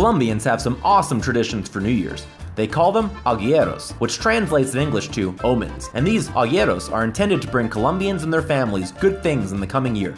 Colombians have some awesome traditions for New Year's. They call them agüeros, which translates in English to omens. And these agüeros are intended to bring Colombians and their families good things in the coming year.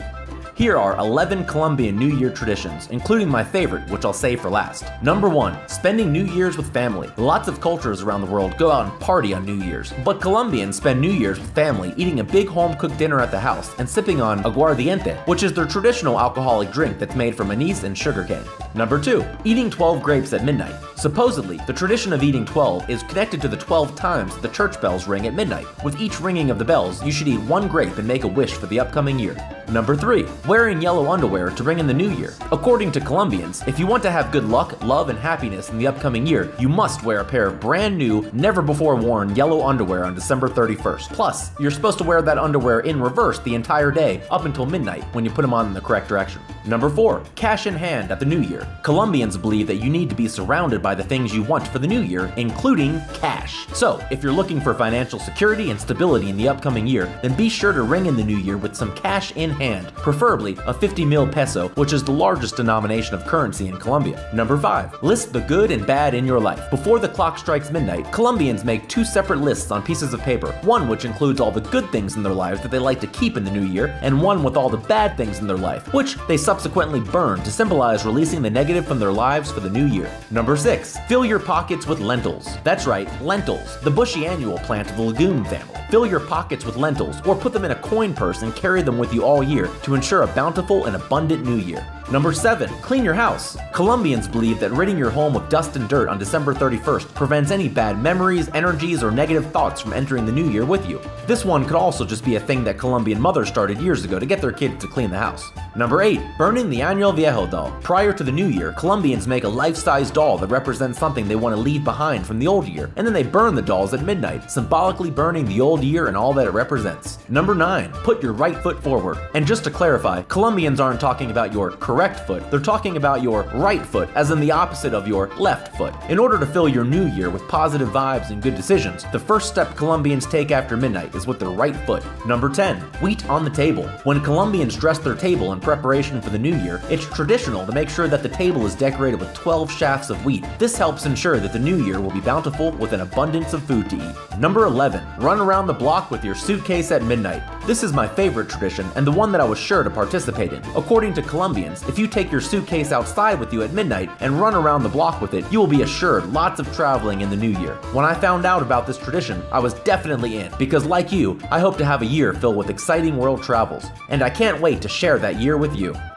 Here are 11 Colombian New Year traditions, including my favorite, which I'll save for last. Number 1. Spending New Year's with family. Lots of cultures around the world go out and party on New Year's, but Colombians spend New Year's with family eating a big home-cooked dinner at the house and sipping on aguardiente, which is their traditional alcoholic drink that's made from anise and sugarcane. Number 2. Eating 12 grapes at midnight. Supposedly, the tradition of eating 12 is connected to the 12 times the church bells ring at midnight. With each ringing of the bells, you should eat one grape and make a wish for the upcoming year. Number 3. Wearing yellow underwear to bring in the new year. According to Colombians, if you want to have good luck, love, and happiness in the upcoming year, you must wear a pair of brand new, never before worn yellow underwear on December 31st. Plus, you're supposed to wear that underwear in reverse the entire day up until midnight when you put them on in the correct direction. Number 4. Cash in hand at the new year. Colombians believe that you need to be surrounded by the things you want for the new year, including cash. So, if you're looking for financial security and stability in the upcoming year, then be sure to ring in the new year with some cash in hand, preferably a 50,000 peso, which is the largest denomination of currency in Colombia. Number 5. List the good and bad in your life. Before the clock strikes midnight, Colombians make 2 separate lists on pieces of paper, one which includes all the good things in their lives that they like to keep in the new year, and one with all the bad things in their life, which they subsequently burn to symbolize releasing the negative from their lives for the new year. Number 6. Fill your pockets with lentils. That's right, lentils, the bushy annual plant of the legume family. Fill your pockets with lentils, or put them in a coin purse and carry them with you all year to ensure a bountiful and abundant new year. Number 7. Clean your house. Colombians believe that ridding your home of dust and dirt on December 31st prevents any bad memories, energies, or negative thoughts from entering the new year with you. This one could also just be a thing that Colombian mothers started years ago to get their kids to clean the house. Number 8. Burning the Año Viejo doll. Prior to the new year, Colombians make a life-size doll that represents something they want to leave behind from the old year, and then they burn the dolls at midnight, symbolically burning the old year and all that it represents. Number 9. Put your right foot forward. And just to clarify, Colombians aren't talking about your correct foot, they're talking about your right foot, as in the opposite of your left foot. In order to fill your new year with positive vibes and good decisions, the first step Colombians take after midnight is with their right foot. Number 10. Wheat on the table. When Colombians dress their table in preparation for the new year, it's traditional to make sure that the table is decorated with 12 shafts of wheat. This helps ensure that the new year will be bountiful with an abundance of food to eat. Number 11. Run around the block with your suitcase at midnight. This is my favorite tradition and the one that I was sure to participate in. According to Colombians, if you take your suitcase outside with you at midnight and run around the block with it, you will be assured lots of traveling in the new year. When I found out about this tradition, I was definitely in, because like you, I hope to have a year filled with exciting world travels. And I can't wait to share that year with you.